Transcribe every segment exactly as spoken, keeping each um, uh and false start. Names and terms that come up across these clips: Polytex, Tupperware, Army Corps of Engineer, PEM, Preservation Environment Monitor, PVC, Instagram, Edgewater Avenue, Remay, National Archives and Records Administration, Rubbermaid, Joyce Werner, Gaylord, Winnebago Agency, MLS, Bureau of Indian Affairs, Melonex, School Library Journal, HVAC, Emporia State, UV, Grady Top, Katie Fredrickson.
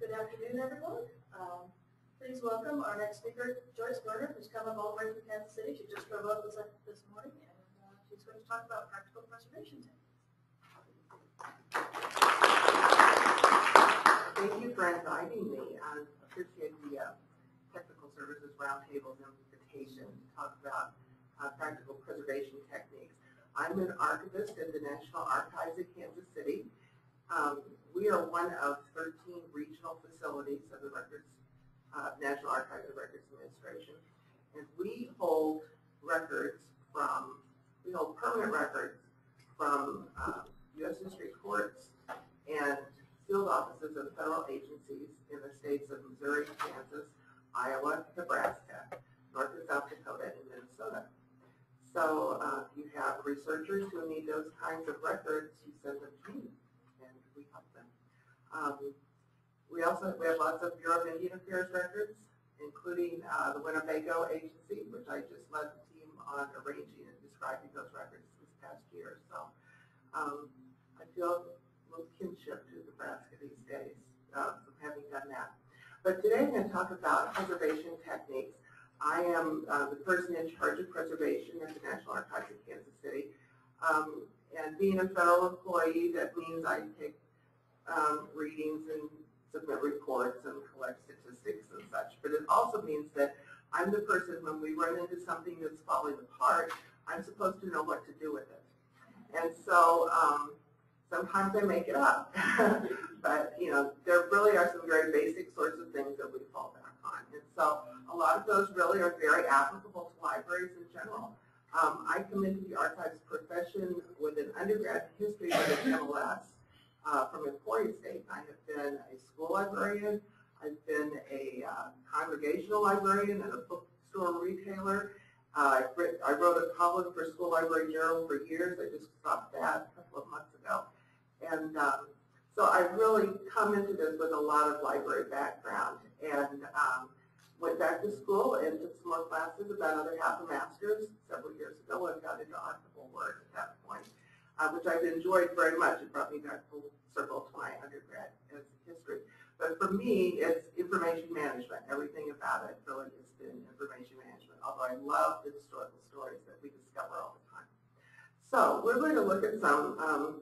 Good afternoon, everyone. Um, please welcome our next speaker, Joyce Werner, who's come up all the way from Kansas City. She just drove up this morning, and uh, she's going to talk about practical preservation techniques. Thank you for inviting me. I appreciate the uh, Technical Services Roundtable's invitation to talk about uh, practical preservation techniques. I'm an archivist at the National Archives in Kansas City. Um, we are one of thirteen regional facilities of the records, uh, National Archives and Records Administration, and we hold records from, we hold permanent records from uh, U S district courts and field offices of federal agencies in the states of Missouri, Kansas, Iowa, Nebraska, North and South Dakota, and Minnesota. So uh, if you have researchers who need those kinds of records, you send them to me, and we help them. Um, we also we have lots of Bureau of Indian Affairs records, including uh, the Winnebago Agency, which I just led the team on arranging and describing those records this past year. So um, I feel a little kinship to Nebraska these days uh, from having done that. But today I'm going to talk about preservation techniques. I am uh, the person in charge of preservation at the National Archives in Kansas City. Um, and being a federal employee, that means I take um, readings and submit reports and collect statistics and such. But it also means that I'm the person, when we run into something that's falling apart, I'm supposed to know what to do with it. And so um, sometimes I make it up. But, you know, there really are some very basic sorts of things that we fall back on. And so a lot of those really are very applicable to libraries in general. Um, I come into the archives profession with an undergrad history with an M L S uh, from Emporia State. I have been a school librarian. I've been a uh, congregational librarian and a bookstore retailer. Uh, I, writ I wrote a column for School Library Journal for years. I just stopped that a couple of months ago. And um, so I really come into this with a lot of library background, and um, went back to school and took some more classes, about another half a master's several years ago, and got into archival work at that point, uh, which I've enjoyed very much. It brought me back full circle to my undergrad as history. But for me, it's information management. Everything about it really has been information management, although I love the historical stories that we discover all the time. So we're going to look at some um,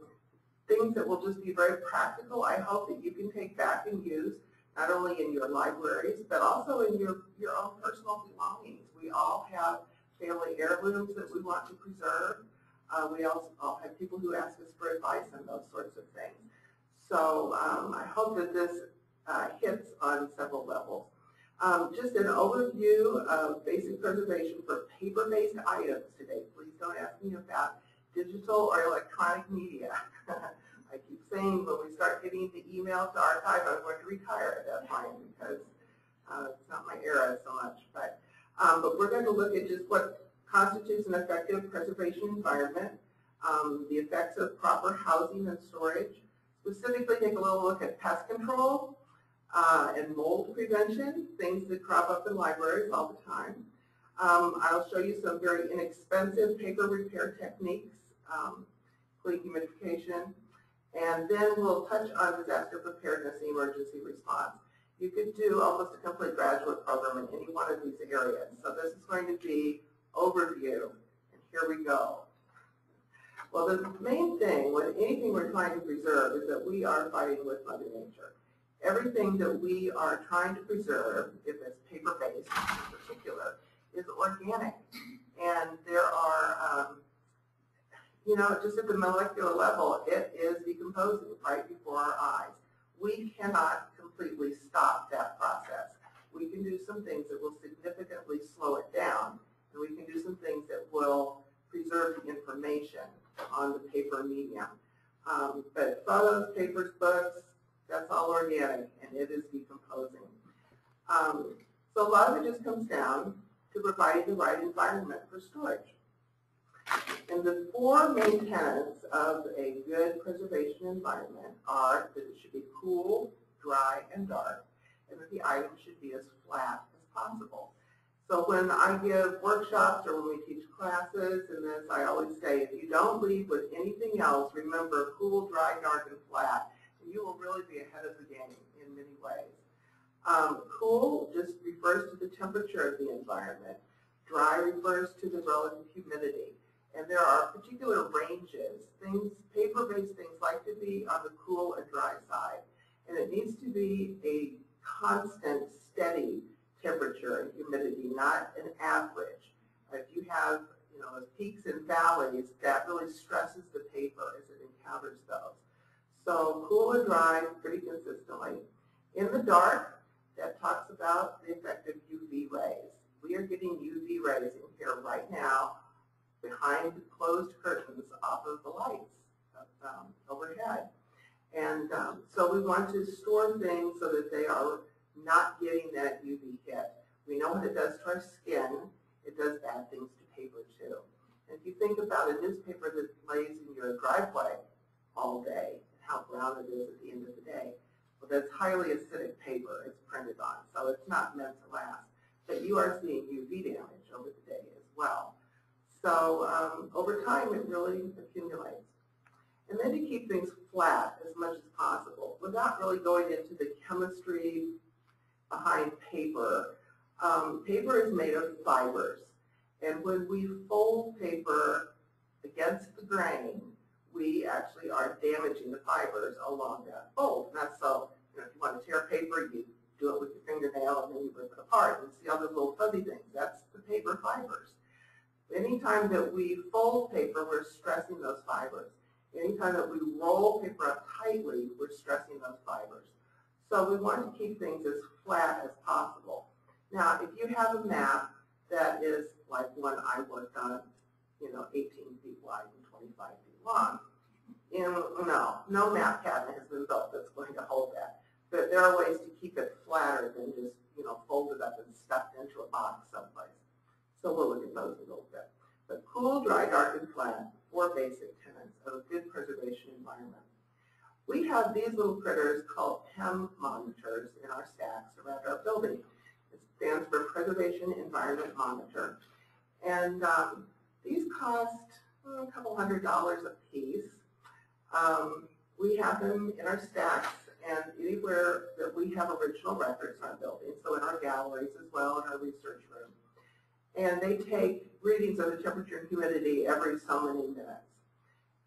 things that will just be very practical, I hope, that you can take back and use, not only in your libraries, but also in your, your own personal belongings. We all have family heirlooms that we want to preserve. Uh, we also all have people who ask us for advice on those sorts of things. So um, I hope that this uh, hits on several levels. Um, just an overview of basic preservation for paper-based items today. Please don't ask me about digital or electronic media. I keep saying when we start getting the email to archive, I'm going to retire at that point because uh, it's not my era so much. But, um, but we're going to look at just what constitutes an effective preservation environment, um, the effects of proper housing and storage, specifically take a little look at pest control uh, and mold prevention, things that crop up in libraries all the time. Um, I'll show you some very inexpensive paper repair techniques, um, including humidification. And then we'll touch on disaster preparedness and emergency response. You could do almost a complete graduate program in any one of these areas. So this is going to be overview, and here we go. Well, the main thing with anything we're trying to preserve is that we are fighting with Mother Nature. Everything that we are trying to preserve, if it's paper-based in particular, is organic. And there are um, you know, just at the molecular level, it is decomposing right before our eyes. We cannot completely stop that process. We can do some things that will significantly slow it down, and we can do some things that will preserve the information on the paper medium. Um, but photos, papers, books, that's all organic, and it is decomposing. Um, so a lot of it just comes down to providing the right environment for storage. And the four main tenets of a good preservation environment are that it should be cool, dry, and dark, and that the item should be as flat as possible. So when I give workshops or when we teach classes and this, I always say, if you don't leave with anything else, remember cool, dry, dark, and flat, and you will really be ahead of the game in many ways. Um, cool just refers to the temperature of the environment. Dry refers to the relative humidity. And there are particular ranges. Things, paper-based things like to be on the cool and dry side. And it needs to be a constant, steady temperature and humidity, not an average. If you have you know, peaks and valleys, that really stresses the paper as it encounters those. So cool and dry pretty consistently. In the dark, that talks about the effect of U V rays. We are getting U V rays in here right now behind the closed curtains off of the lights um, overhead. And um, so we want to store things so that they are not getting that U V hit. We know what it does to our skin. It does bad things to paper too. And if you think about a newspaper that lays in your driveway all day, and how brown it is at the end of the day, well, that's highly acidic paper it's printed on, so it's not meant to last. But you are seeing U V damage over the day as well. So um, over time, it really accumulates. And then to keep things flat as much as possible, without really going into the chemistry behind paper. Um, paper is made of fibers, and when we fold paper against the grain, we actually are damaging the fibers along that fold. And that's so, you know, if you want to tear paper, you do it with your fingernail, and then you rip it apart, and see all those little fuzzy things. That's the paper fibers. Anytime that we fold paper, we're stressing those fibers. Anytime that we roll paper up tightly, we're stressing those fibers. So we want to keep things as flat as possible. Now, if you have a map that is like one I worked on, you know, eighteen feet wide and twenty-five feet long, you know, no, no map cabinet has been built that's going to hold that. But there are ways to keep it flatter than just, you know, folded up and stuffed into a box someplace. So we'll look at those a little bit. But cool, dry, dark, and flat, four basic tenets of a good preservation environment. We have these little critters called P E M monitors in our stacks around our building. It stands for Preservation Environment Monitor. And um, these cost a couple hundred dollars a piece. Um, we have them in our stacks and anywhere that we have original records in our building, so in our galleries as well, in our research room. And they take readings of the temperature and humidity every so many minutes.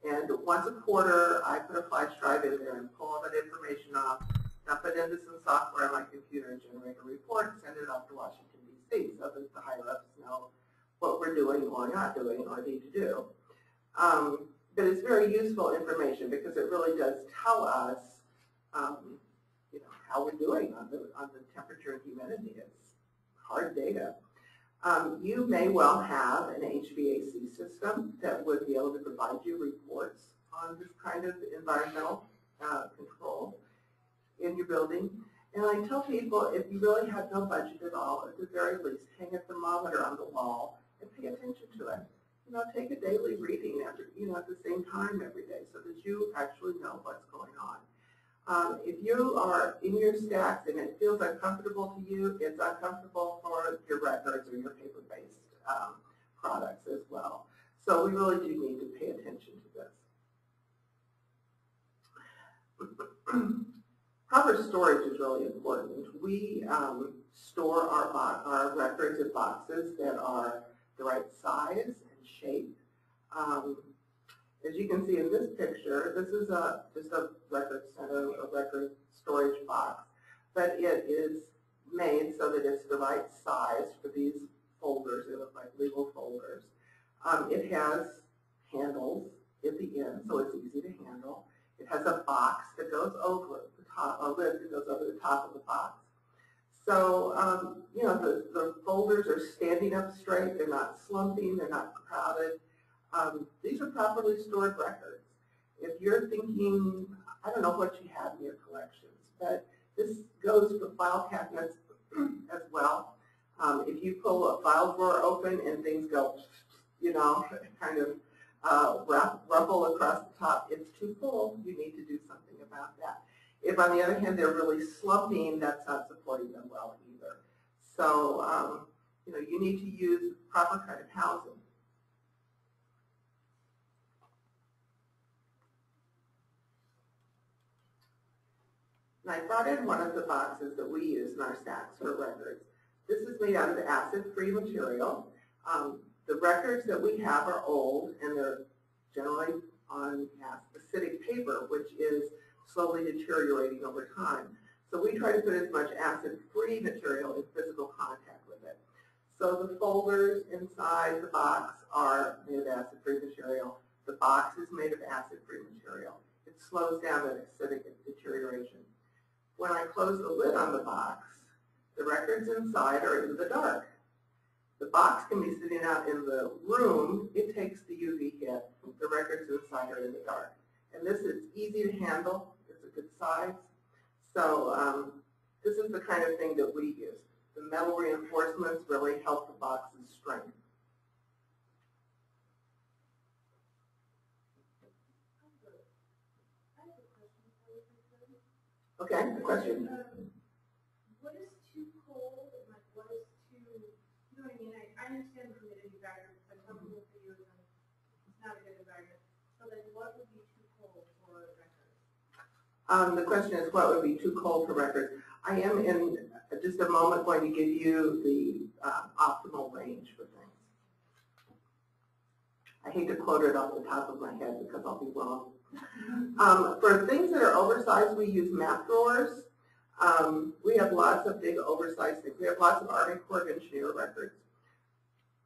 And once a quarter, I put a flash drive in there and pull all that information off, and I put into some software on my computer and generate a report and send it off to Washington, D C so that the higher-ups know what we're doing or not doing or need to do. Um, but it's very useful information because it really does tell us um, you know, how we're doing on the, on the temperature and humidity. It's hard data. Um, you may well have an H V A C system that would be able to provide you reports on this kind of environmental uh, control in your building. And I tell people, if you really have no budget at all, at the very least, hang a thermometer on the wall and pay attention to it. You know, take a daily reading every, you know, at the same time every day so that you actually know what's going on. Um, if you are in your stacks and it feels uncomfortable to you, it's uncomfortable for your records or your paper-based um, products as well. So we really do need to pay attention to this. Proper storage is really important. We um, store our, our records in boxes that are the right size and shape. Um, As you can see in this picture, this is a, just a record center, a record storage box, but it is made so that it's the right size for these folders. They look like legal folders. Um, it has handles at the end, so it's easy to handle. It has a box that goes over the top, a lid that goes over the top of the box. So, um, you know, the, the folders are standing up straight. They're not slumping. They're not crowded. Um, these are properly stored records. If you're thinking, I don't know what you have in your collections, but this goes for file cabinets as well. Um, if you pull a file drawer open and things go, you know, kind of uh, rumble across the top, it's too full. You need to do something about that. If, on the other hand, they're really slumping, that's not supporting them well either. So, um, you know, you need to use the proper kind of housing. I brought in one of the boxes that we use in our stacks for records. This is made out of the acid-free material. Um, the records that we have are old, and they're generally on acidic paper, which is slowly deteriorating over time. So we try to put as much acid-free material in physical contact with it. So the folders inside the box are made of acid-free material. The box is made of acid-free material. It slows down that acidic deterioration. When I close the lid on the box, the records inside are into the dark. The box can be sitting out in the room. It takes the U V hit. The records inside are in the dark. And this is easy to handle. It's a good size. So um, this is the kind of thing that we use. The metal reinforcements really help the box's strength. Okay, the question. Um, what is too cold and like what is too, you know what I mean? I, I understand the humidity factor, it's uncomfortable for you, and it's not a good environment. So then what would be too cold for records? Um, the question is what would be too cold for records? I am in just a moment going to give you the uh, optimal range for things. I hate to quote it off the top of my head because I'll be wrong. Um, for things that are oversized, we use map drawers. Um, we have lots of big oversized things. We have lots of Army Corps of Engineer records.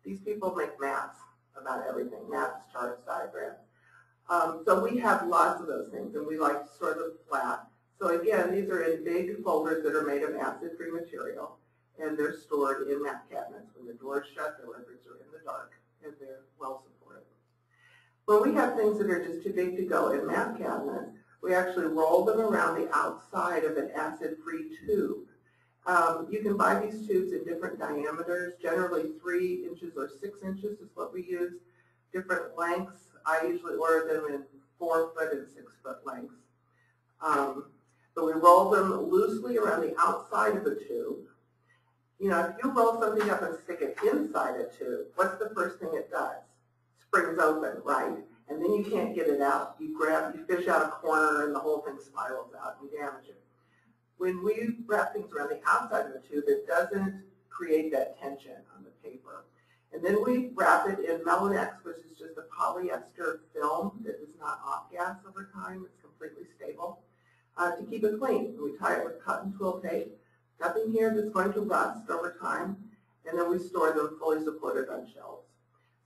These people make maps about everything, maps, charts, diagrams. Um, so we have lots of those things, and we like to sort them flat. So again, these are in big folders that are made of acid-free material, and they're stored in map cabinets. When the doors shut, the records are in the dark, and they're well supported. When we have things that are just too big to go in map cabinets, we actually roll them around the outside of an acid-free tube. Um, you can buy these tubes in different diameters. Generally three inches or six inches is what we use. Different lengths. I usually order them in four foot and six foot lengths. Um, but we roll them loosely around the outside of the tube. You know, if you roll something up and stick it inside a tube, what's the first thing it does? Springs open, right? And then you can't get it out. You grab, you fish out a corner, and the whole thing spirals out and you damage it. When we wrap things around the outside of the tube, it doesn't create that tension on the paper. And then we wrap it in Melonex, which is just a polyester film that does not off-gas over time. It's completely stable uh, to keep it clean. We tie it with cotton twill tape. Nothing here that's going to rust over time. And then we store them fully supported on shelves.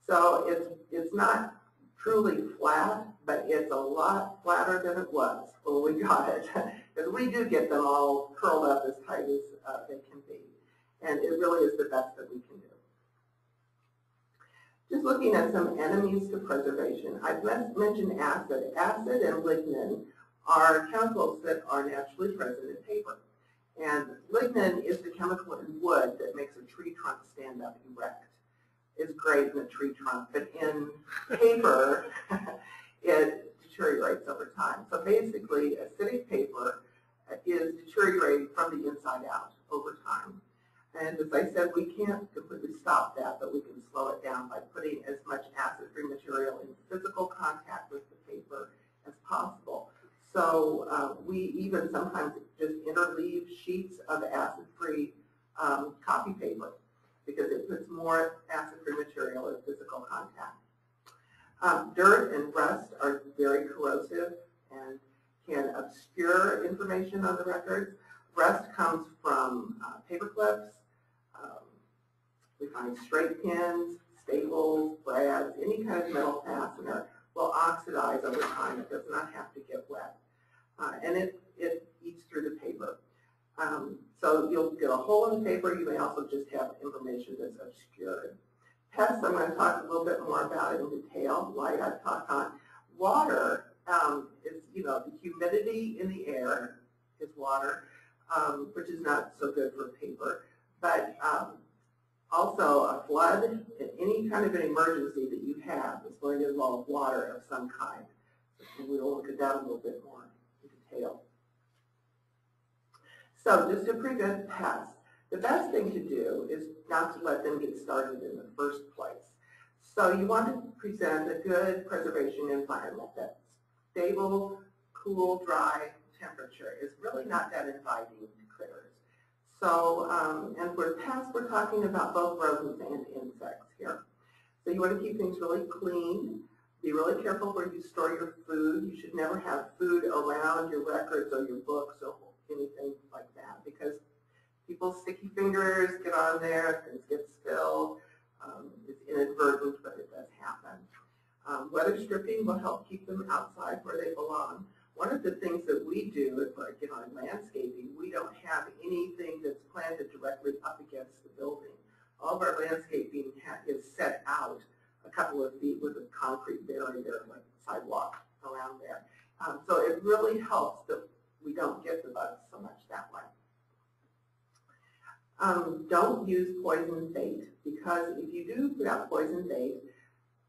So it's, it's not truly flat, but it's a lot flatter than it was when we got it. Because we do get them all curled up as tight as uh, they can be. And it really is the best that we can do. Just looking at some enemies to preservation, I've mentioned acid. Acid and lignin are chemicals that are naturally present in paper. And lignin is the chemical in wood that makes a tree trunk stand up erect. Is great in a tree trunk, but in paper, it deteriorates over time. So basically, acidic paper is deteriorating from the inside out over time. And as I said, we can't completely stop that, but we can slow it down by putting as much acid-free material in physical contact with the paper as possible. So uh, we even sometimes just interleave sheets of acid-free um, copy paper, because it puts more acid-free material in physical contact. Um, dirt and rust are very corrosive and can obscure information on the records. Rust comes from uh, paper clips. Um, we find straight pins, staples, brads, any kind of metal fastener will oxidize over time. It does not have to get wet. Uh, and it, it eats through the paper. Um, so you'll get a hole in the paper. You may also just have information that's obscured. Pests, I'm going to talk a little bit more about it in detail. Light, I've talked on. Water um, is, you know, the humidity in the air is water, um, which is not so good for paper. But um, also a flood and any kind of an emergency that you have is going to involve water of some kind. And we'll look at that a little bit more in detail. So just to prevent pests, the best thing to do is not to let them get started in the first place. So you want to present a good preservation environment that's stable, cool, dry, temperature is really not that inviting to critters. So, um, and for pests, we're talking about both rodents and insects here. So you want to keep things really clean. Be really careful where you store your food. You should never have food around your records or your books or anything like that, because people's sticky fingers get on there, things get spilled. Um, it's inadvertent, but it does happen. Um, weather stripping will help keep them outside where they belong. One of the things that we do is, like, you know, in landscaping, we don't have anything that's planted directly up against the building. All of our landscaping is set out a couple of feet with a concrete barrier, like sidewalk around there. Um, so it really helps that we don't get the bugs so much that way. Um, don't use poison bait, because if you do put out poison bait,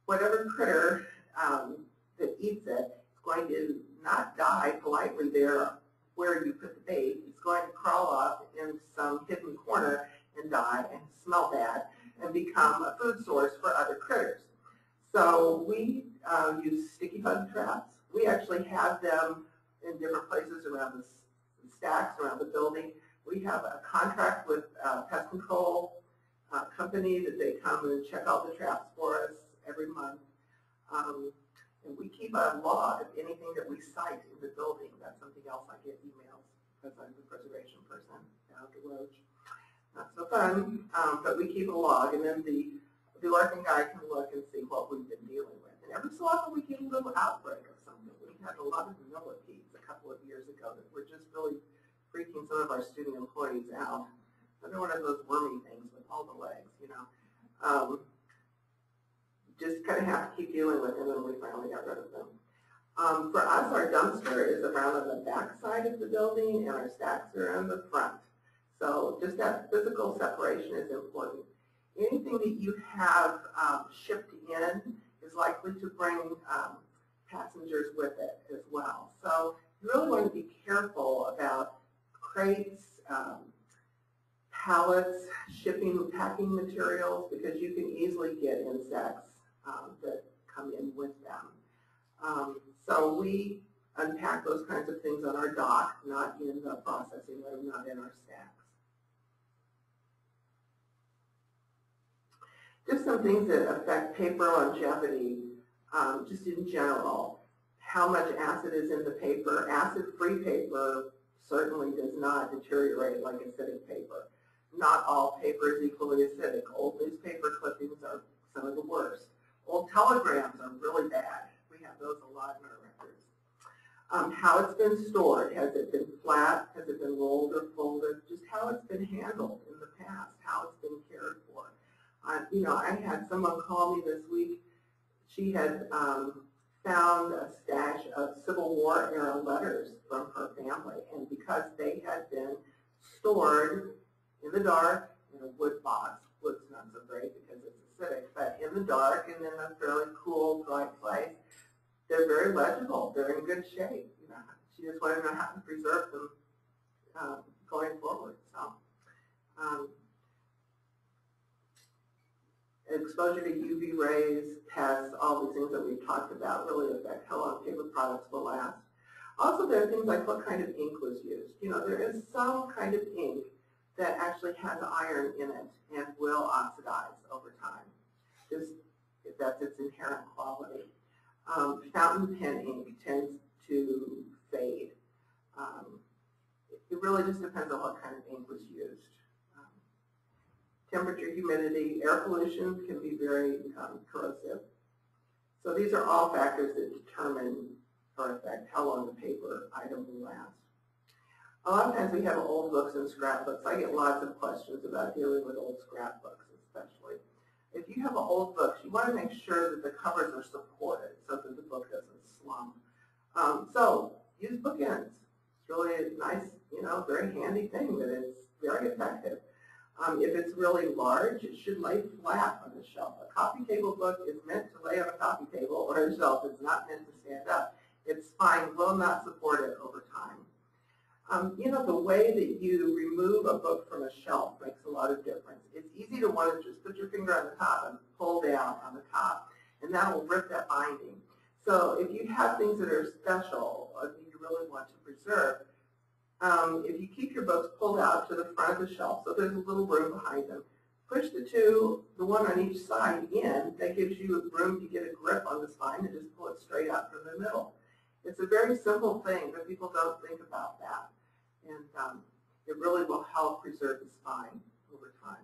whatever critter um, that eats it is going to not die politely there where you put the bait. It's going to crawl up in some hidden corner and die and smell bad and become a food source for other critters. So we uh, use sticky bug traps. We actually have them in different places around the stacks, around the building. We have a contract with a pest control uh, company that they come and check out the traps for us every month. Um, and we keep a log of anything that we cite in the building. That's something else I get emails, because I'm the preservation person down at the Roach. Not so fun, um, but we keep a log, and then the, the working guy can look and see what we've been dealing with. And every so often we get a little outbreak of something. We had a lot of millipedes a couple of years ago that were just really freaking some of our student employees out. Another one of those wormy things with all the legs, you know. Um, just kind of have to keep dealing with them, and we finally got rid of them. Um, for us, our dumpster is around on the back side of the building, and our stacks are on the front. So just that physical separation is important. Anything that you have um, shipped in is likely to bring um, passengers with it as well. So you really want to be careful about crates, um, pallets, shipping, packing materials, because you can easily get insects um, that come in with them. Um, so we unpack those kinds of things on our dock, not in the processing room, not in our stacks. Just some things that affect paper longevity, um, just in general. How much acid is in the paper? Acid-free paper certainly does not deteriorate like acidic paper. Not all paper is equally acidic. Old newspaper clippings are some of the worst. Old telegrams are really bad. We have those a lot in our records. Um, how it's been stored. Has it been flat? Has it been rolled or folded? Just how it's been handled in the past, how it's been cared for. Uh, you know, I had someone call me this week. She had um, found a stash of Civil War era letters from her family, and because they had been stored in the dark in a wood box, wood's not so great because it's acidic, but in the dark and in a fairly cool, dry place, they're very legible. They're in good shape. You know, she just wanted to know how to preserve them uh, going forward. So. Um, Exposure to U V rays, pests, all these things that we've talked about really affect how long paper products will last. Also, there are things like what kind of ink was used. You know, there is some kind of ink that actually has iron in it and will oxidize over time. Just that's its inherent quality. Um, fountain pen ink tends to fade. Um, it really just depends on what kind of ink was used. Temperature, humidity, air pollution can be very um, corrosive. So these are all factors that determine or affect how long the paper item will last. A lot of times we have old books and scrapbooks. I get lots of questions about dealing with old scrapbooks especially. If you have an old book, you want to make sure that the covers are supported so that the book doesn't slump. Um, so use bookends. It's really a nice, you know, very handy thing that is very effective. Um, if it's really large, it should lay flat on the shelf. A coffee table book is meant to lay on a coffee table or a shelf. It's not meant to stand up. Its spine will not support it over time. Um, you know, the way that you remove a book from a shelf makes a lot of difference. It's easy to want to just put your finger on the top and pull down on the top, and that will rip that binding. So if you have things that are special, or you really want to preserve. Um, if you keep your books pulled out to the front of the shelf, so there's a little room behind them, push the two, the one on each side in. That gives you room to get a grip on the spine and just pull it straight out from the middle. It's a very simple thing, but people don't think about that. And um, it really will help preserve the spine over time.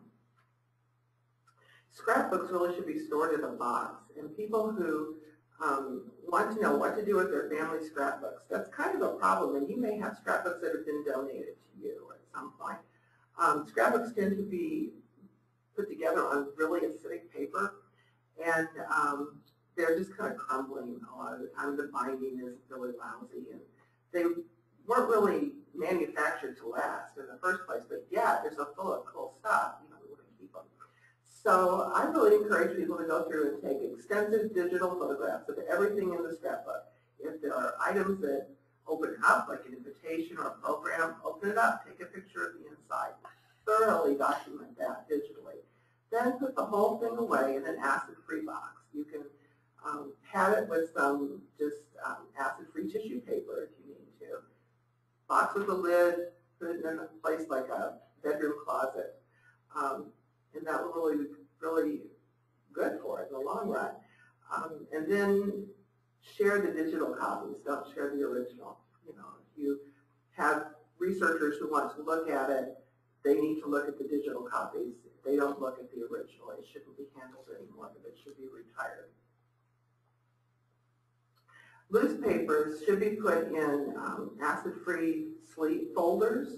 Scrapbooks really should be stored in a box. And people who um, want to know what to do with their family scrapbooks, that's kind of a problem. And you may have scrapbooks that have been donated to you at some point. Um, scrapbooks tend to be put together on really acidic paper, and um, they're just kind of crumbling a lot of the time. The binding is really lousy, and they weren't really manufactured to last in the first place, but yeah, there's a full of cool stuff. You know, we want to keep them. So I really encourage people to go through and take extensive digital photographs of everything in the scrapbook. If there are items that open up, like an invitation or a program, open it up, take a picture of the inside. Thoroughly document that digitally. Then put the whole thing away in an acid-free box. You can um, pad it with some just um, acid-free tissue paper if you need to. Box with a lid, put it in a place like a bedroom closet. Um, and that will really be really good for it in the long run. Um, and then share the digital copies. Don't share the original. You know, if you have researchers who want to look at it, they need to look at the digital copies. If they don't look at the original, it shouldn't be handled anymore, but it should be retired. Loose papers should be put in um, acid-free sleeve folders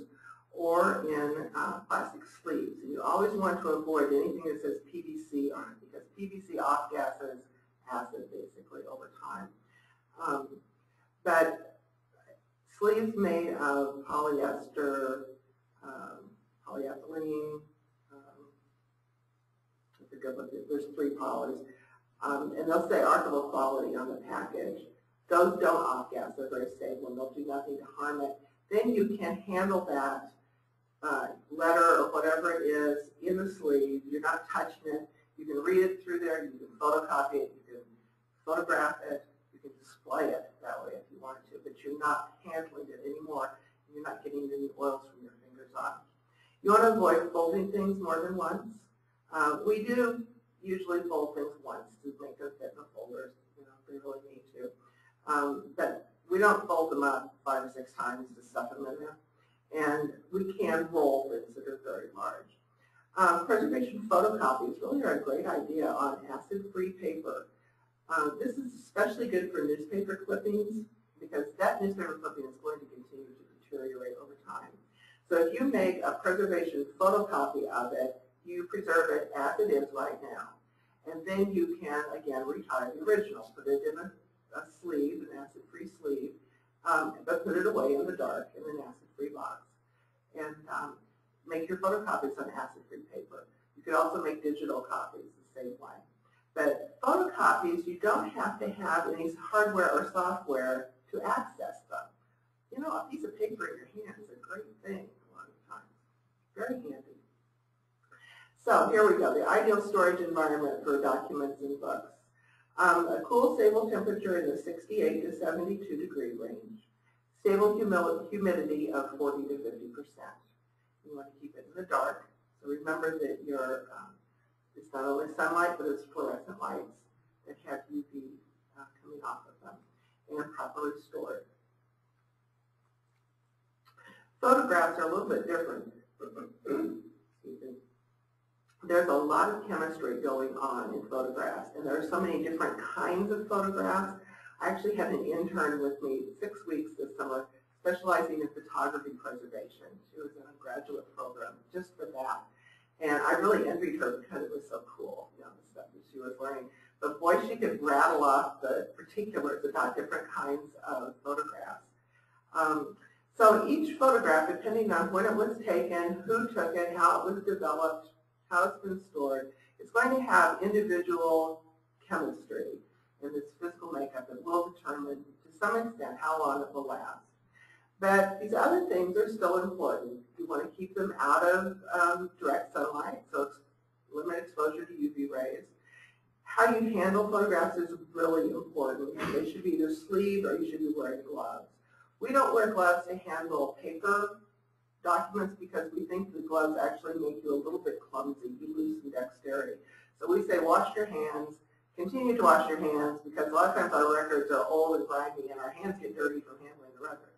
or in uh, plastic sleeves. And you always want to avoid anything that says P V C on it, because P V C off-gases acid basically over time. Um, but sleeves made of polyester, um, polyethylene, um, I forget what it is, there's three polys, um, and they'll say archival quality on the package. Those don't off-gas, as I say, when they'll do nothing to harm it. Then you can handle that uh, letter or whatever it is in the sleeve. You're not touching it. You can read it through there. You can photocopy it. You can photograph it. You can display it that way if you want to, but you're not handling it anymore. You're not getting any oils from your fingers on it. You want to avoid folding things more than once. Um, we do usually fold things once to make them fit in the folders, you know, if they really need to. Um, but we don't fold them up five or six times to stuff them in there. And we can roll things that are very large. Um, preservation photocopies really are a great idea on acid-free paper. Um, this is especially good for newspaper clippings, because that newspaper clipping is going to continue to deteriorate over time. So if you make a preservation photocopy of it, you preserve it as it is right now. And then you can, again, retire the original. Put it in a, a sleeve, an acid-free sleeve, um, but put it away in the dark in an acid-free box. And um, make your photocopies on acid-free paper. You can also make digital copies the same way. But photocopies, you don't have to have any hardware or software to access them. You know, a piece of paper in your hand is a great thing. Very handy. So here we go, the ideal storage environment for documents and books. Um, a cool, stable temperature in the sixty-eight to seventy-two degree range. Stable humidity of forty to fifty percent. You want to keep it in the dark. So remember that your, um, it's not only sunlight, but it's fluorescent lights that have U V uh, coming off of them, and properly stored. Photographs are a little bit different. There's a lot of chemistry going on in photographs, and there are so many different kinds of photographs. I actually had an intern with me six weeks this summer specializing in photography preservation. She was in a graduate program just for that, and I really envied her because it was so cool, you know, the stuff that she was learning. But boy, she could rattle off the particulars about different kinds of photographs. Um, So each photograph, depending on when it was taken, who took it, how it was developed, how it's been stored, it's going to have individual chemistry and its physical makeup that will determine, to some extent, how long it will last. But these other things are still important. You want to keep them out of um, direct sunlight, so limit exposure to U V rays. How you handle photographs is really important. They should be either sleeved or you should be wearing gloves. We don't wear gloves to handle paper documents because we think the gloves actually make you a little bit clumsy. You lose some dexterity. So we say wash your hands, continue to wash your hands, because a lot of times our records are old and grimy and our hands get dirty from handling the record.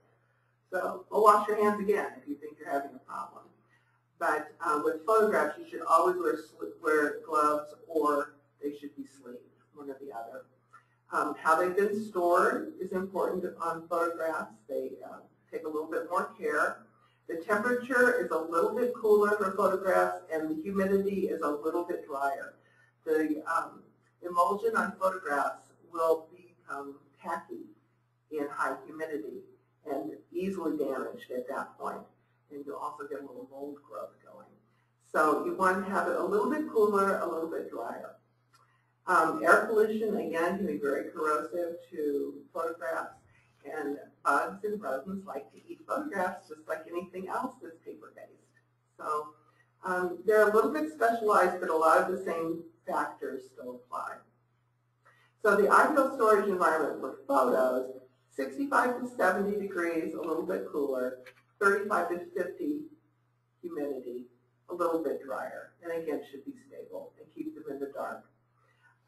So we'll wash your hands again if you think you're having a problem. But um, with photographs, you should always wear, wear gloves, or they should be sleeved, one or the other. Um, how they've been stored is important on photographs. They uh, take a little bit more care. The temperature is a little bit cooler for photographs, and the humidity is a little bit drier. The um, emulsion on photographs will become tacky in high humidity and easily damaged at that point, and you'll also get a little mold growth going. So you want to have it a little bit cooler, a little bit drier. Um, air pollution, again, can be very corrosive to photographs, and bugs and rodents like to eat photographs just like anything else that's paper-based. So um, they're a little bit specialized, but a lot of the same factors still apply. So the ideal storage environment for photos, sixty-five to seventy degrees, a little bit cooler, thirty-five to fifty humidity, a little bit drier, and again should be stable and keep them in the dark.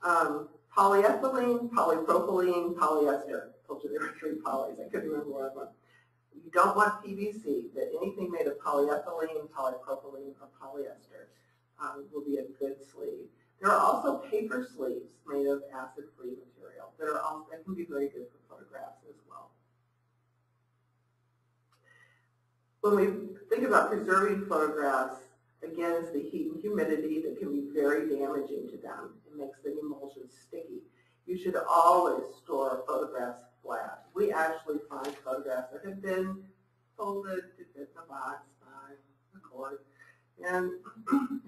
Um, polyethylene, polypropylene, polyester. I told you there were three polys. I couldn't remember one of them. You don't want P V C, that anything made of polyethylene, polypropylene, or polyester um, will be a good sleeve. There are also paper sleeves made of acid-free material that, are also, that can be very good for photographs as well. When we think about preserving photographs, again, it's the heat and humidity that can be very damaging to them. It makes the emulsion sticky. You should always store photographs flat. We actually find photographs that have been folded to fit in a box by the cord. And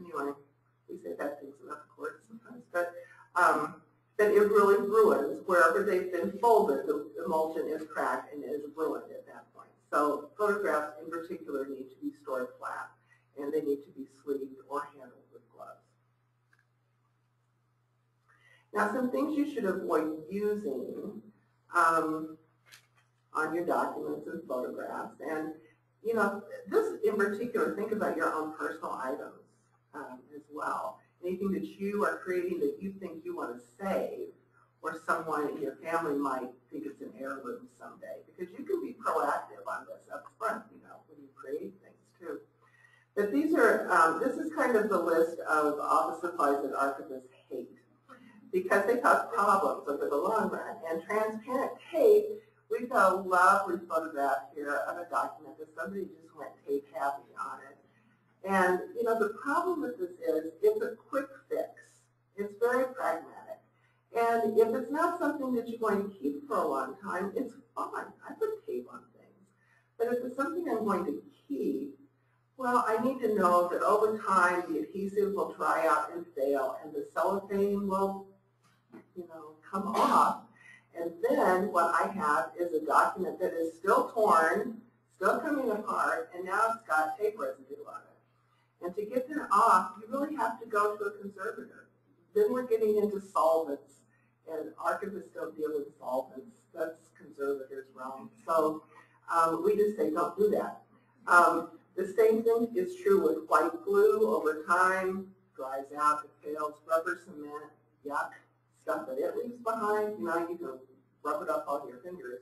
anyway, we say bad things about the cord sometimes, but um, that it really ruins. Wherever they've been folded, the emulsion is cracked and is ruined at that point. So photographs in particular need to be stored flat, and they need to be sleeved or handled with gloves. Now, some things you should avoid using um, on your documents and photographs. And, you know, this in particular, think about your own personal items um, as well. Anything that you are creating that you think you want to save, or someone in your family might think it's an heirloom someday. Because you can be proactive on this up front, you know, when you create things too. But these are, um, this is kind of the list of office supplies that archivists hate because they cause problems over the long run. And transparent tape, we've got a lovely photograph here of a document that somebody just went tape happy on it. And you know, the problem with this is it's a quick fix. It's very pragmatic. And if it's not something that you're going to keep for a long time, it's fine. I put tape on things. But if it's something I'm going to keep, well, I need to know that over time the adhesive will dry out and fail, and the cellophane will, you know, come off. And then what I have is a document that is still torn, still coming apart, and now it's got tape residue on it. And to get that off, you really have to go to a conservator. Then we're getting into solvents, and archivists don't deal with solvents. That's conservators' realm. So um, we just say don't do that. Um, The same thing is true with white glue. Over time, dries out, it fails. Rubber cement, yuck, stuff that it leaves behind. You know, you can rub it up on your fingers.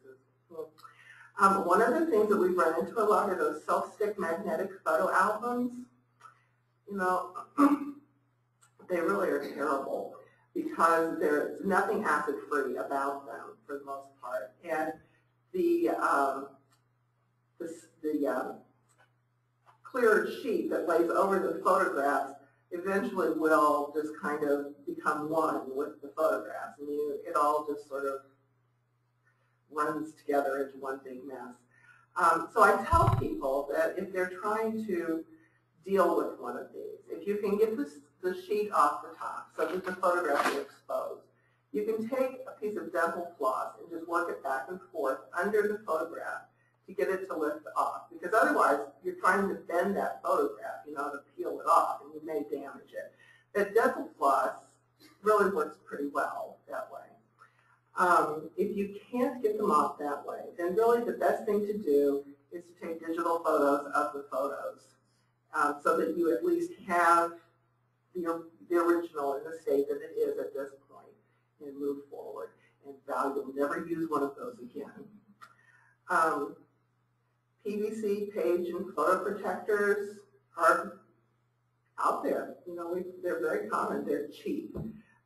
Um, one of the things that we run into a lot are those self-stick magnetic photo albums. You know, they really are terrible because there's nothing acid-free about them for the most part, and the um, the the uh, clear sheet that lays over the photographs eventually will just kind of become one with the photographs, and you, it all just sort of runs together into one big mess. Um, so I tell people that if they're trying to deal with one of these, if you can get this, the sheet off the top so that the photographs are exposed, you can take a piece of dental floss and just work it back and forth under the photograph to get it to lift off, because otherwise you're trying to bend that photograph, you know, to peel it off, and you may damage it. But dental floss really works pretty well that way. Um, if you can't get them off that way, then really the best thing to do is to take digital photos of the photos um, so that you at least have the, the original in the state that it is at this point and move forward. And value will never use one of those again. Um, P V C page and photo protectors are out there. You know, we, they're very common. They're cheap.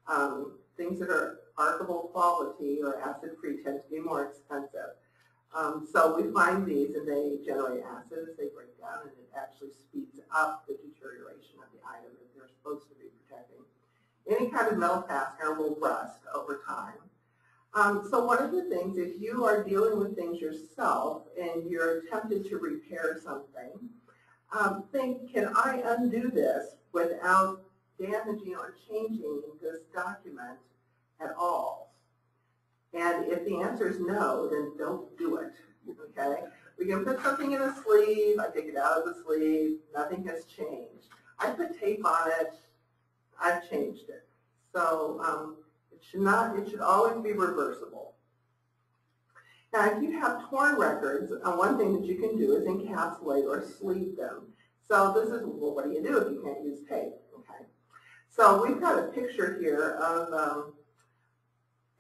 Um, things that are archival quality or acid-free tend to be more expensive. Um, so we find these, and they generate acids. They break down, and it actually speeds up the deterioration of the item that they're supposed to be protecting. Any kind of metal fastener will rust over time. Um, so one of the things, if you are dealing with things yourself and you're tempted to repair something, um, think, can I undo this without damaging or changing this document at all? And if the answer is no, then don't do it, okay? We can put something in a sleeve. I take it out of the sleeve. Nothing has changed. I put tape on it. I've changed it. So um, it should not, it should always be reversible. Now, if you have torn records, uh, one thing that you can do is encapsulate or sleeve them. So this is, well, what do you do if you can't use tape? Okay. So we've got a picture here of um,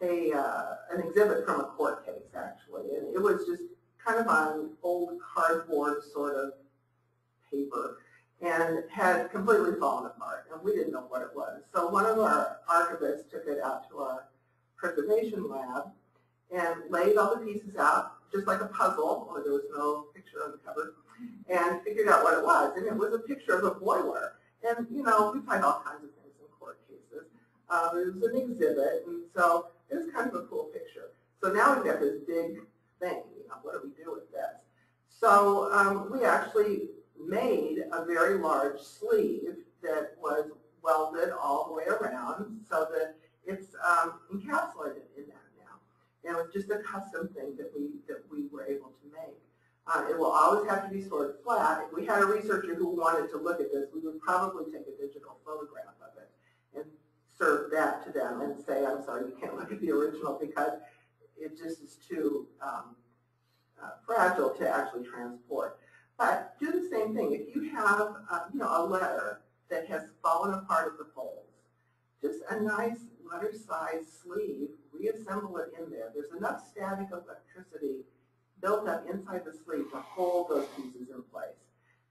a, uh, an exhibit from a court case, actually. And it was just kind of on old cardboard sort of paper, and had completely fallen apart, and we didn't know what it was. So one of our archivists took it out to our preservation lab and laid all the pieces out, just like a puzzle, or there was no picture on the cover, and figured out what it was. And it was a picture of a boiler. And, you know, we find all kinds of things in court cases. Um, it was an exhibit, and so it was kind of a cool picture. So now we've got this big thing, you know, what do we do with this? So um, we actually made a very large sleeve that was welded all the way around so that it's um, encapsulated in that now. And it was just a custom thing that we, that we were able to make. Uh, it will always have to be sort of flat. If we had a researcher who wanted to look at this, we would probably take a digital photograph of it and serve that to them and say, I'm sorry, you can't look at the original because it just is too um, uh, fragile to actually transport. But do the same thing. If you have uh, you know, a letter that has fallen apart at the folds, just a nice letter-sized sleeve, reassemble it in there. There's enough static electricity built up inside the sleeve to hold those pieces in place.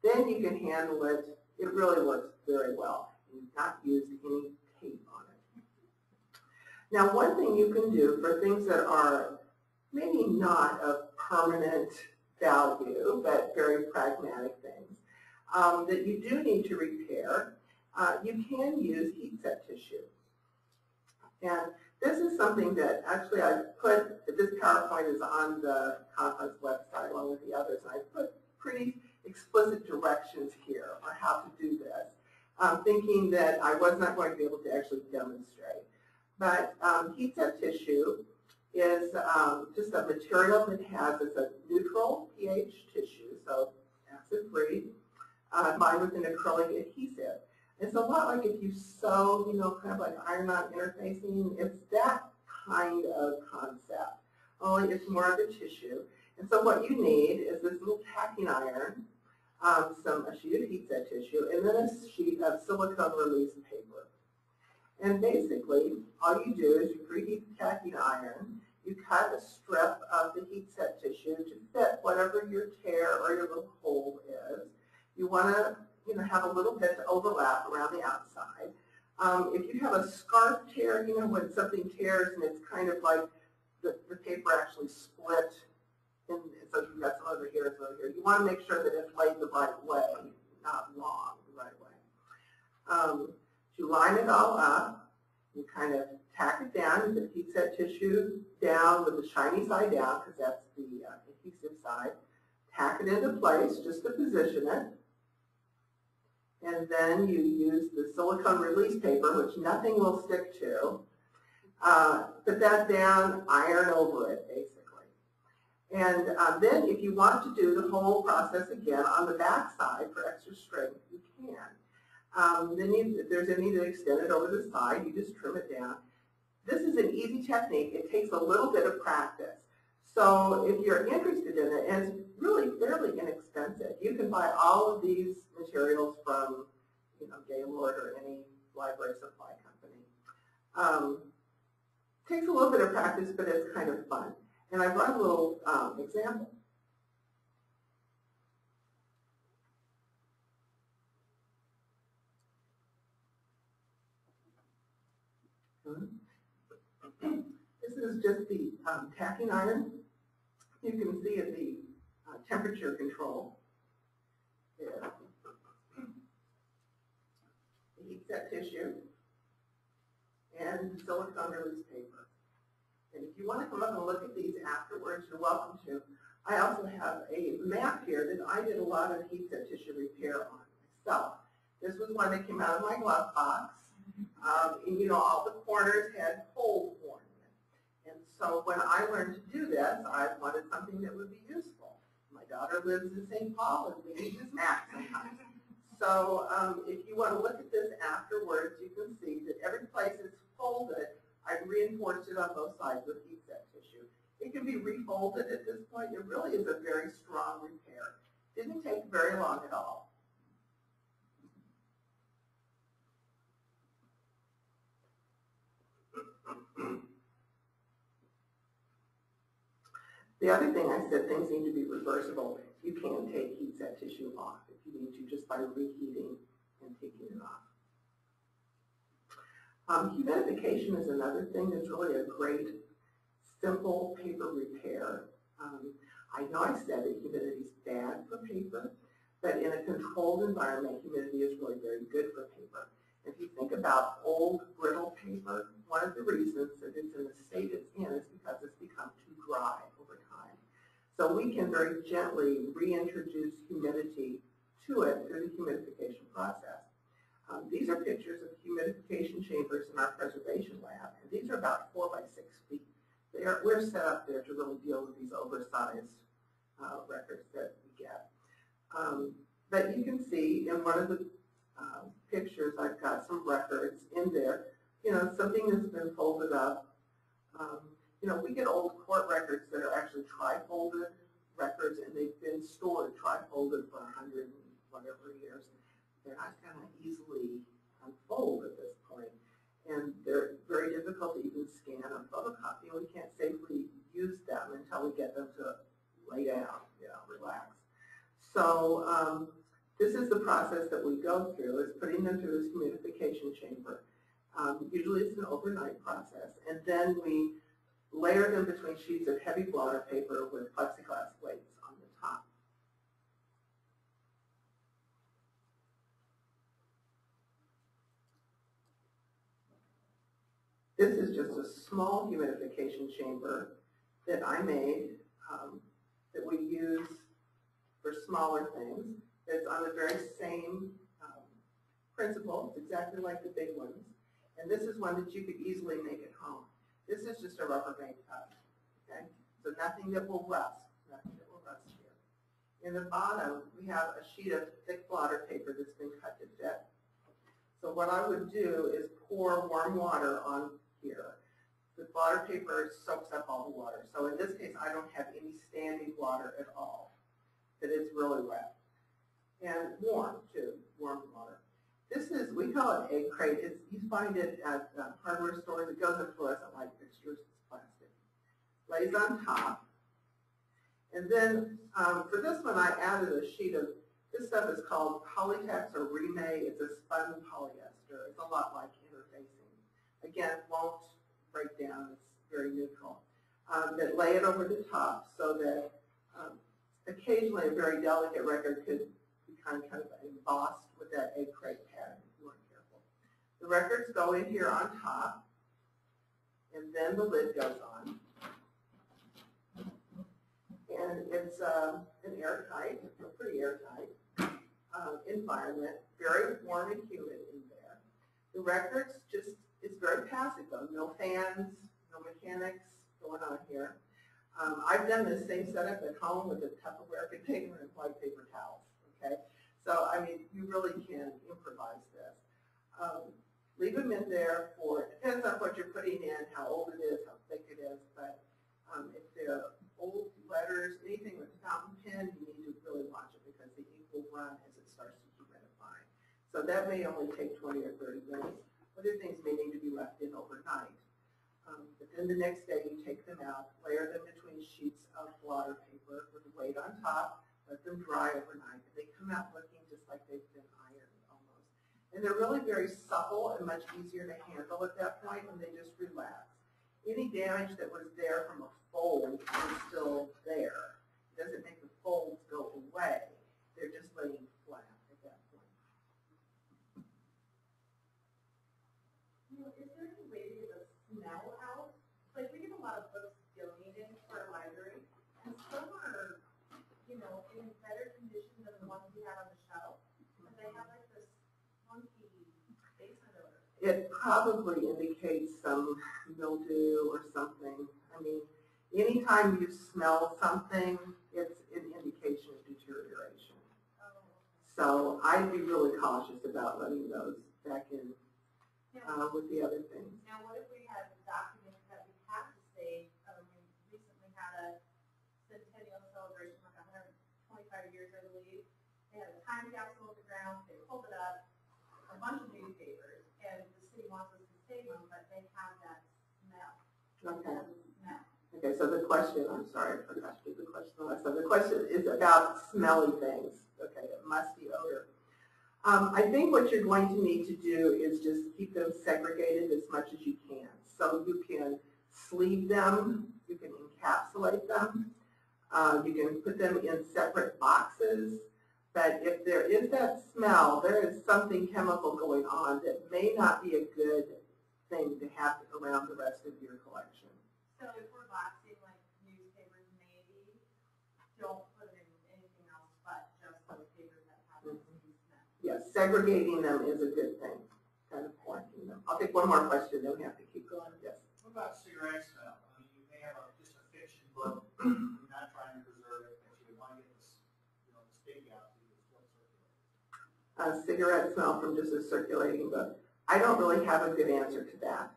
Then you can handle it. It really works very well. You've not used any tape on it. Now, one thing you can do for things that are maybe not of permanent value, but very pragmatic things um, that you do need to repair, uh, you can use heat set tissue. And this is something that actually I put, this PowerPoint is on the conference website along with the others, and I put pretty explicit directions here on how to do this, um, thinking that I was not going to be able to actually demonstrate. But um, heat set tissue is um, just a material that has, it's a neutral pH tissue, so acid-free, uh, lined with an acrylic adhesive. It's a lot like if you sew, you know, kind of like iron-on interfacing. It's that kind of concept, only it's more of a tissue. And so what you need is this little tacking iron, um, some a sheet of heat set tissue, and then a sheet of silicone release paper. And basically, all you do is you preheat the tacking iron. You cut a strip of the heat set tissue to fit whatever your tear or your little hole is. You want to, you know, have a little bit to overlap around the outside. Um, if you have a scarf tear, you know, when something tears and it's kind of like the, the paper actually split, and so you've got some over here and some over here. You want to make sure that it's laid the right way, not long the right way. Um, You line it all up, you kind of tack it down, the heat set tissue down with the shiny side down, because that's the uh, adhesive side. Tack it into place just to position it. And then you use the silicone release paper, which nothing will stick to. Uh, put that down, iron over it, basically. And uh, then if you want to do the whole process again on the back side for extra strength, you can. Um, then you, if there's any that extended over the side, you just trim it down. This is an easy technique. It takes a little bit of practice. So if you're interested in it, and it's really fairly inexpensive. You can buy all of these materials from, you know, Gaylord or any library supply company. Um, takes a little bit of practice, but it's kind of fun. And I brought a little um, example. This is just the um, tacking iron. You can see at the uh, temperature control. Yeah. Heat set tissue and silicone release paper. And if you want to come up and look at these afterwards, you're welcome to. I also have a map here that I did a lot of heat set tissue repair on myself. This was one that came out of my glove box. Um, and you know, all the corners had holes worn in it. And so when I learned to do this, I wanted something that would be useful. My daughter lives in Saint Paul and we need this map sometimes. So um, if you want to look at this afterwards, you can see that every place is folded. I've reinforced it on both sides with heat set tissue. It can be refolded at this point. It really is a very strong repair. Didn't take very long at all. The other thing I said, things need to be reversible. You can take heat set tissue off if you need to just by reheating and taking it off. Um, humidification is another thing that's really a great, simple paper repair. Um, I know I said that humidity is bad for paper, but in a controlled environment, humidity is really very good for paper. If you think about old, brittle paper, one of the reasons that it's in the state it's in is because it's become too dry over time. So we can very gently reintroduce humidity to it through the humidification process. Um, these are pictures of humidification chambers in our preservation lab, and these are about four by six feet. They are, we're set up there to really deal with these oversized uh, records that we get. Um, but you can see in one of the uh, pictures, I've got some records in there. You know, something that's been folded up. Um, you know, we get old court records that are actually tri-folded records, and they've been stored tri-folded for a hundred and whatever years. They're not kind of easily unfold at this point, and they're very difficult to even scan or photocopy. We can't safely use them until we get them to lay down, you know, relax. So um, this is the process that we go through: is putting them through this humidification chamber. Um, usually, it's an overnight process, and then we layer them between sheets of heavy blotter paper with plexiglass weights on the top. This is just a small humidification chamber that I made um, that we use for smaller things. It's on the very same um, principle. It's exactly like the big ones. And this is one that you could easily make at home. This is just a Rubbermaid tub. Okay? So nothing that will rust. Nothing that will rust here. In the bottom, we have a sheet of thick blotter paper that's been cut to fit. So what I would do is pour warm water on here. The blotter paper soaks up all the water. So in this case, I don't have any standing water at all. But it's really wet. And warm, too. Warm water. This is, we call it egg crate. It's, you find it at uh, hardware stores. It goes in fluorescent light fixtures. It's plastic. Lays on top. And then um, for this one, I added a sheet of, this stuff is called Polytex or Remay. It's a spun polyester. It's a lot like interfacing. Again, it won't break down. It's very neutral. Um, but lay it over the top so that um, occasionally a very delicate record could be kind of, kind of embossed with that egg crate pattern if you weren't careful. The records go in here on top, and then the lid goes on. And it's uh, an airtight, a pretty airtight um, environment, very warm and humid in there. The records just, it's very passive though, no fans, no mechanics going on here. Um, I've done the same setup at home with a Tupperware container and white paper towels, okay? So, I mean, you really can improvise this. Um, leave them in there for, it depends on what you're putting in, how old it is, how thick it is, but um, if they're old letters, anything with fountain pen, you need to really watch it because the ink will run as it starts to humidify. So that may only take twenty or thirty minutes. Other things may need to be left in overnight. Um, but then the next day you take them out, layer them between sheets of blotter paper with weight on top, let them dry overnight, and they come out looking just like they've been ironed almost. And they're really very supple and much easier to handle at that point when they just relax. Any damage that was there from a fold is still there. It doesn't make the folds go away. They're just laying flat at that point. You know, is there any way to get the smell out? Like, we get a lot of books donated for our library, and some are, you know, in better condition than the ones we had on the shelf, but they have like this funky basement odor. It probably indicates some mildew or something. I mean, anytime you smell something, it's an indication of deterioration. Oh. So I'd be really cautious about letting those back in yeah. uh, with the other things. Now, what if we had documents that we have to save? Um, we recently had a centennial celebration, like one hundred twenty-five years, I believe. They had a time capsule on the ground. They pulled it up, a bunch of newspapers, and the city wants us to save them, but they have that smell. Okay. Um, smell. Okay, so the question, I'm sorry, I forgot to do the question. So the question is about smelly things, okay, a musty odor. Um, I think what you're going to need to do is just keep them segregated as much as you can. So you can sleeve them, you can encapsulate them, uh, you can put them in separate boxes. But if there is that smell, there is something chemical going on that may not be a good thing to have around the rest of your collection. So if we're boxing like newspapers, maybe don't put in anything else but just those papers that have mm-hmm. the smell. Yes, segregating them is a good thing. Kind of quarantining them. I'll take one more question, then we have to keep going. Yes. What about cigarette smell? I mean, you may have a, just a fiction book. You're not trying to preserve it, but you want to get this, you know, this big out. A cigarette smell from just a circulating book. I don't really have a good answer to that.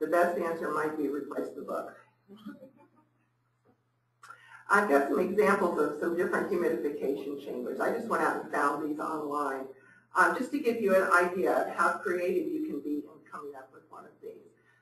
The best answer might be replace the book. I've got some examples of some different humidification chambers. I just went out and found these online um, just to give you an idea of how creative you can be in coming up with one of these.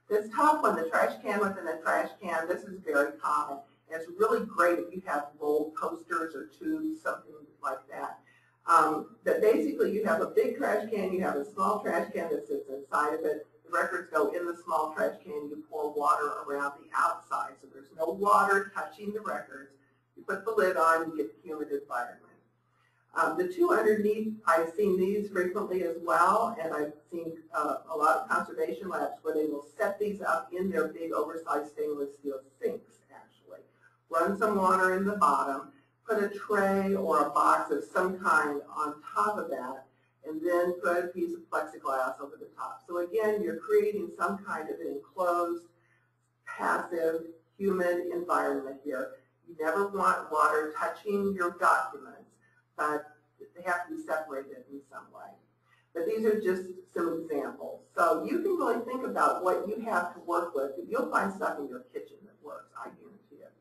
This top one, the trash can within a trash can, this is very common. And it's really great if you have rolled posters or tubes, something like that. Um, but basically you have a big trash can, you have a small trash can that sits inside of it, the records go in the small trash can, you pour water around the outside, so there's no water touching the records, you put the lid on, you get the humid environment. Um, the two underneath, I've seen these frequently as well, and I've seen uh, a lot of conservation labs where they will set these up in their big oversized stainless steel sinks, actually, run some water in the bottom, put a tray or a box of some kind on top of that, and then put a piece of plexiglass over the top. So again, you're creating some kind of an enclosed, passive, humid environment here. You never want water touching your documents, but they have to be separated in some way. But these are just some examples. So you can really think about what you have to work with. You'll find stuff in your kitchen that works, I guarantee it.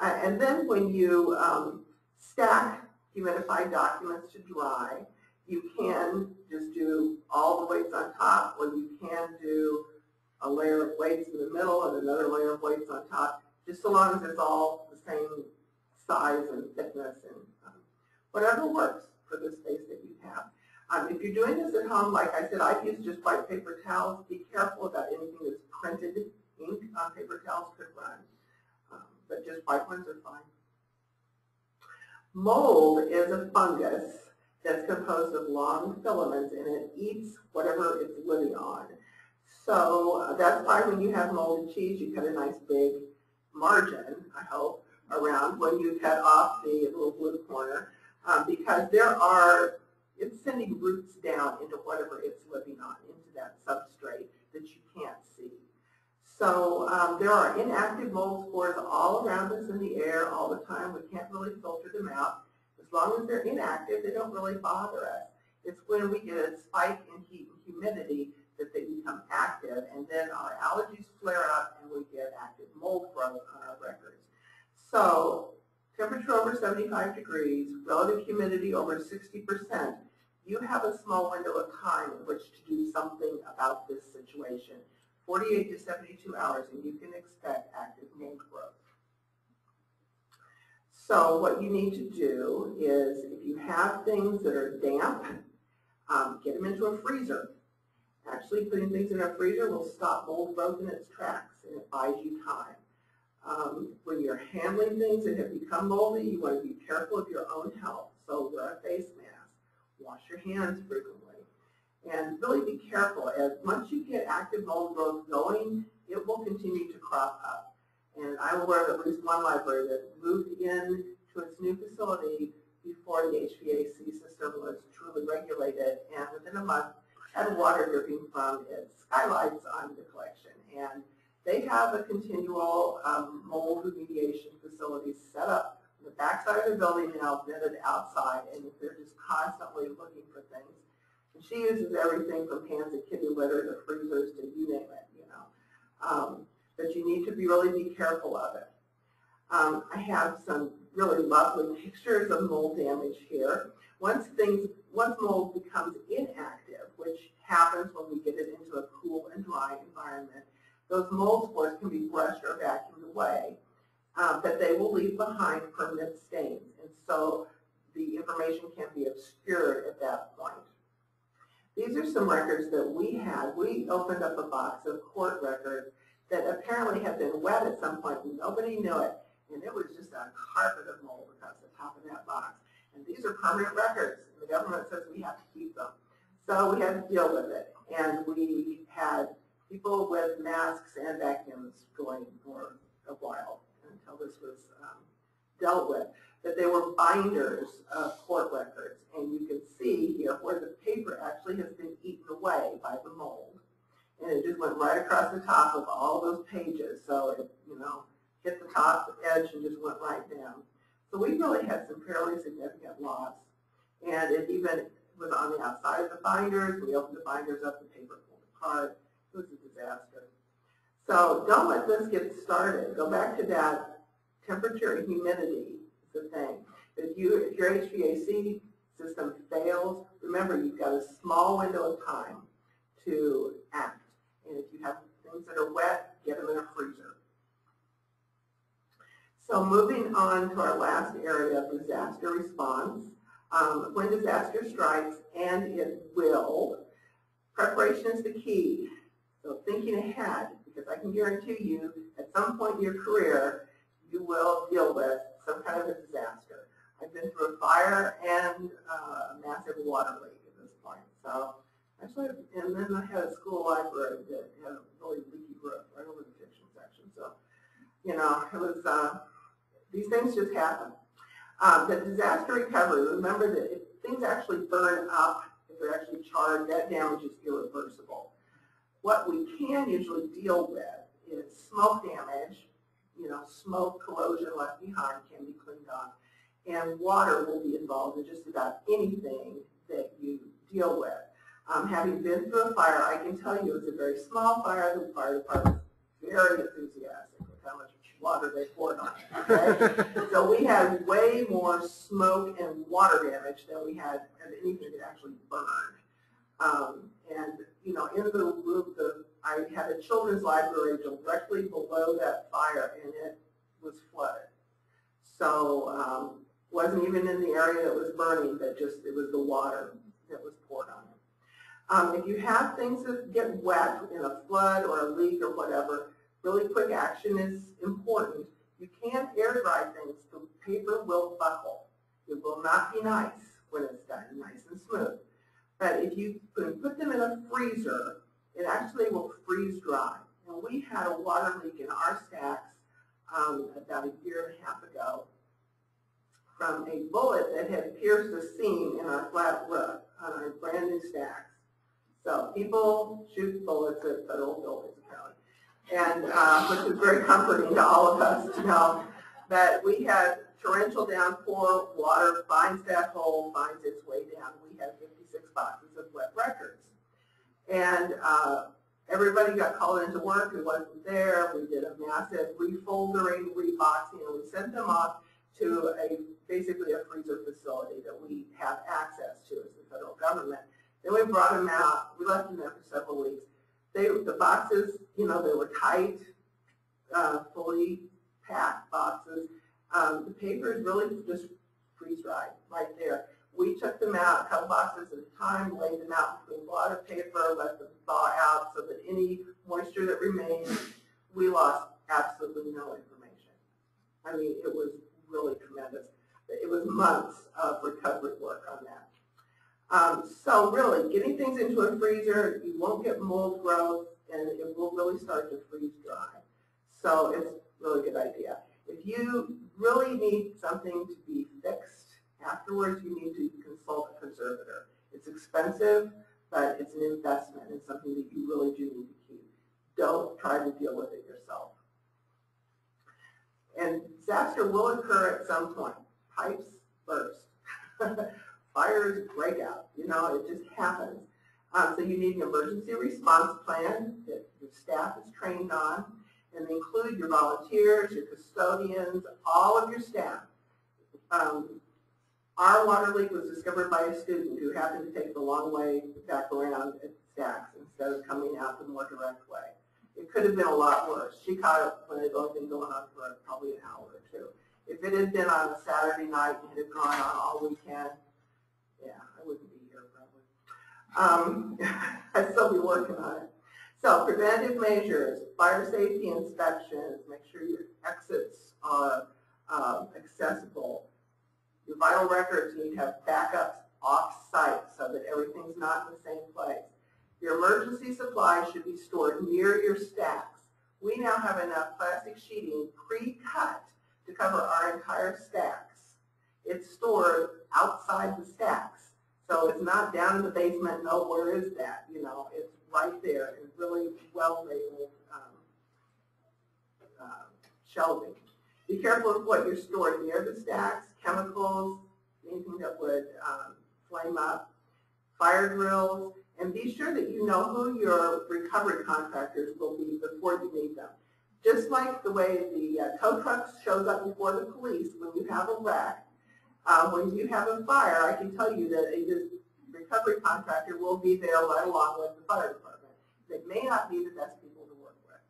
Uh, and then when you um, stack humidified documents to dry, you can just do all the weights on top, or you can do a layer of weights in the middle and another layer of weights on top, just so long as it's all the same size and thickness and um, whatever works for the space that you have. Um, if you're doing this at home, like I said, I've used just white paper towels. Be careful about anything that's printed. Ink on paper towels could run. Um, but just white ones are fine. Mold is a fungus that's composed of long filaments, and it eats whatever it's living on. So uh, that's why when you have molded cheese, you cut a nice big margin, I hope, around when you cut off the little blue corner, um, because there are, it's sending roots down into whatever it's living on, into that substrate that you can't see. So um, there are inactive mold spores all around us in the air all the time. We can't really filter them out. As long as they're inactive, they don't really bother us. It's when we get a spike in heat and humidity that they become active, and then our allergies flare up and we get active mold growth on our records. So temperature over seventy-five degrees, relative humidity over sixty percent, you have a small window of time in which to do something about this situation. forty-eight to seventy-two hours, and you can expect active mold growth. So what you need to do is, if you have things that are damp, um, get them into a freezer. Actually, putting things in a freezer will stop mold growth in its tracks, and it buys you time. Um, when you're handling things that have become moldy, you want to be careful of your own health. So wear a face mask, wash your hands frequently, and really be careful. As once you get active mold growth going, it will continue to crop up. And I'm aware of at least one library that moved in to its new facility before the H V A C system was truly regulated, and within a month had water dripping from its skylights on the collection. And they have a continual um, mold remediation facility set up on the backside of the building now, vented outside, and they're just constantly looking for things. And she uses everything from cans of kitty litter to freezers to you name it, you know. Um, but you need to be really be careful of it. Um, I have some really lovely pictures of mold damage here. Once things, once mold becomes inactive, which happens when we get it into a cool and dry environment, those mold spores can be brushed or vacuumed away, uh, but they will leave behind permanent stains, and so the information can be obscured at that point. These are some records that we had. We opened up a box of court records that apparently had been wet at some point, and nobody knew it, and it was just a carpet of mold across the top of that box. And these are permanent records, and the government says we have to keep them. So we had to deal with it, and we had people with masks and vacuums going for a while until this was um, dealt with. But they were binders of court records, and you can see here where the paper actually has been eaten away by the mold, and it just went right across the top of all those pages. So it, you know, hit the top edge and just went right down. So we really had some fairly significant loss, and it even was on the outside of the binders. We opened the binders up, the paper pulled apart. It was a disaster. So don't let this get started. Go back to that temperature and humidity is the thing. If, you, if your H V A C system fails, remember you've got a small window of time to act. And if you have things that are wet, get them in a freezer. So moving on to our last area of disaster response. Um, when disaster strikes, and it will, preparation is the key. So thinking ahead, because I can guarantee you at some point in your career, you will deal with some kind of a disaster. I've been through a fire and uh, a massive water leak at this point. So actually, and then I had a school library that had a really leaky roof right over the kitchen section. So, you know, it was, uh, these things just happen. Um, the disaster recovery, remember that if things actually burn up, if they're actually charred, that damage is irreversible. What we can usually deal with is smoke damage. You know, smoke corrosion left behind can be cleaned off. And water will be involved in just about anything that you deal with. Um, having been through a fire, I can tell you it was a very small fire. The fire department was very enthusiastic with how much water they poured on it, okay? So we had way more smoke and water damage than we had of anything that actually burned. Um, and, you know, in the room, the, I had a children's library directly below that fire, and it was flooded. So um, wasn't even in the area that was burning, but just it was the water that was poured on it. Um, if you have things that get wet in a flood or a leak or whatever, really quick action is important. You can't air dry things. The paper will buckle. It will not be nice when it's done, nice and smooth. But if you put them in a freezer, it actually will freeze dry. And we had a water leak in our stacks um, about a year and a half ago from a bullet that had pierced a seam in our flat roof on our brand new stacks. So people shoot bullets at federal buildings, apparently, and uh, which is very comforting to all of us to know. But we had torrential downpour, water finds that hole, finds its way down. We had fifty-six boxes of wet records. And uh, everybody got called into work who wasn't there. We did a massive refoldering, reboxing, and we sent them off to a basically a freezer facility that we have access to as the federal government. Then we brought them out. We left them there for several weeks. They, the boxes, you know, they were tight, uh, fully packed boxes. Um, the papers really just freeze-dried right there. We took them out, a couple boxes at a time, laid them out between a lot of paper, let them thaw out so that any moisture that remained, we lost absolutely no information. I mean, it was really tremendous. It was months of recovery work on that. Um, so really, getting things into a freezer, you won't get mold growth, and it will really start to freeze dry. So it's a really good idea. If you really need something to be fixed afterwards, you need to consult a conservator. It's expensive, but it's an investment. It's something that you really do need to keep. Don't try to deal with it yourself. And disaster will occur at some point. Pipes burst. Fires break out. You know, it just happens. Um, so you need an emergency response plan that your staff is trained on, and they include your volunteers, your custodians, all of your staff. Um, Our water leak was discovered by a student who happened to take the long way back around at Saks instead of coming out the more direct way. It could have been a lot worse. She caught it when it had only been going on for probably an hour or two. If it had been on a Saturday night and it had gone on all weekend, yeah, I wouldn't be here probably. Um, I'd still be working on it. So preventative measures, fire safety inspections, make sure your exits are um, accessible. Your vital records need to have backups off-site so that everything's not in the same place. Your emergency supplies should be stored near your stacks. We now have enough plastic sheeting pre-cut to cover our entire stacks. It's stored outside the stacks. So it's not down in the basement, no, where is that? You know, it's right there and really well-labeled um, uh, shelving. Be careful of what you're storing near the stacks, chemicals, anything that would um, flame up, fire drills, and be sure that you know who your recovery contractors will be before you need them. Just like the way the uh, tow truck shows up before the police when you have a wreck, uh, when you have a fire, I can tell you that a recovery contractor will be there right along with the fire department. They may not be the best people to work with.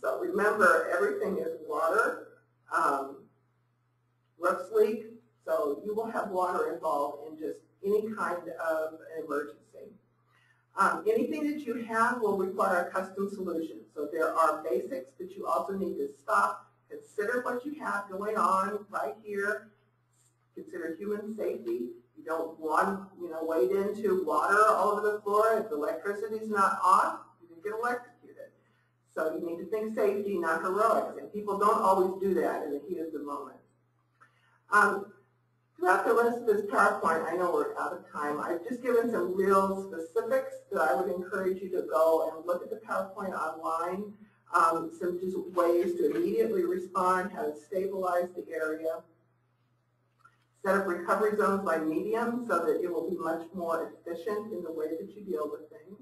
So remember, everything is water. Um, Roofs leak, so you will have water involved in just any kind of emergency. Um, anything that you have will require a custom solution. So there are basics, but you also need to stop, consider what you have going on right here, consider human safety. You don't want, you know, wade into water all over the floor. If the electricity's not on, you can get electrocuted. So you need to think safety, not heroics. And people don't always do that in the heat of the moment. Um, throughout the rest of this PowerPoint, I know we're out of time. I've just given some real specifics that I would encourage you to go and look at the PowerPoint online, um, some just ways to immediately respond, how to stabilize the area, set up recovery zones by medium so that it will be much more efficient in the way that you deal with things.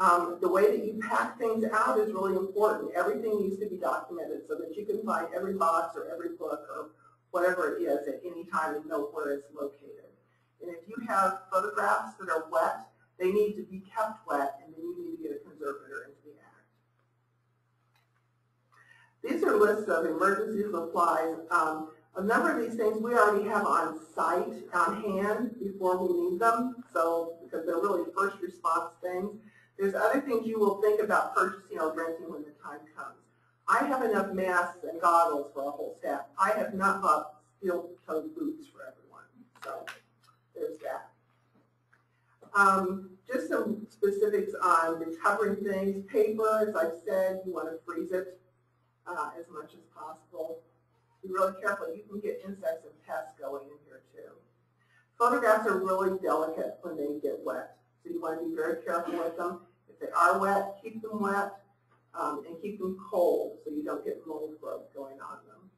Um, the way that you pack things out is really important. Everything needs to be documented so that you can find every box or every book or whatever it is at any time and know where it's located. And if you have photographs that are wet, they need to be kept wet, and then you need to get a conservator into the act. These are lists of emergency supplies. Um, a number of these things we already have on site, on hand, before we need them, so because they're really first response things. There's other things you will think about purchasing or renting when the time comes. I have enough masks and goggles for a whole staff. I have not bought steel-toed boots for everyone. So there's that. Um, just some specifics on recovering things. Paper, as I've said, you want to freeze it uh, as much as possible. Be really careful. You can get insects and pests going in here too. Photographs are really delicate when they get wet. So you want to be very careful with them. If they are wet, keep them wet. Um, and keep them cold so you don't get mold growth going on them.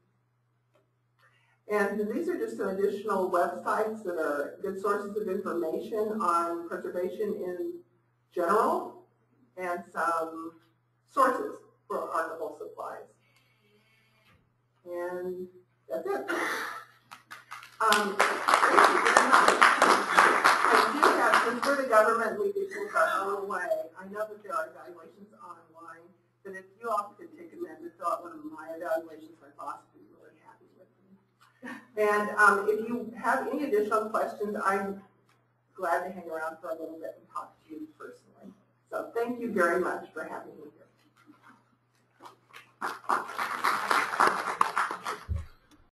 And these are just some additional websites that are good sources of information on preservation in general and some sources for archival supplies. And that's it. Um, thank you very much. I do have, since we're the government, we do things our own way. I know that there are evaluations online, but if you all could take a minute to fill out one of my evaluations, my boss would be really happy with me. And um, if you have any additional questions, I'm glad to hang around for a little bit and talk to you personally. So thank you very much for having me here.